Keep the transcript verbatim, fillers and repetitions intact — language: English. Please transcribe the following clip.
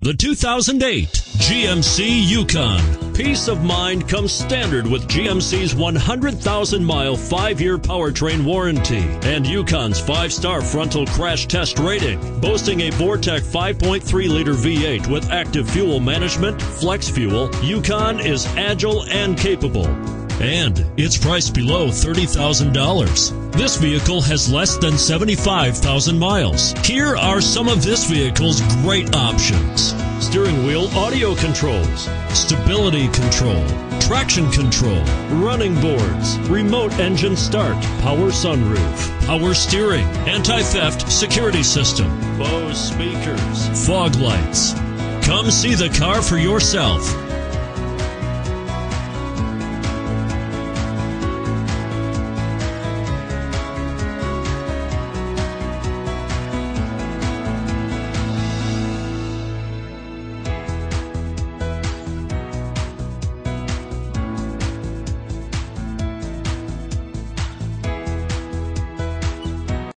The two thousand eight G M C Yukon. Peace of mind comes standard with G M C's one hundred thousand mile five year powertrain warranty and Yukon's five star frontal crash test rating. Boasting a Vortec five point three liter V eight with active fuel management, flex fuel, Yukon is agile and capable. And it's priced below thirty thousand dollars. This vehicle has less than seventy-five thousand miles. Here are some of this vehicle's great options: steering wheel audio controls, stability control, traction control, running boards, remote engine start, power sunroof, power steering, anti-theft security system, Bose speakers, fog lights. Come see the car for yourself.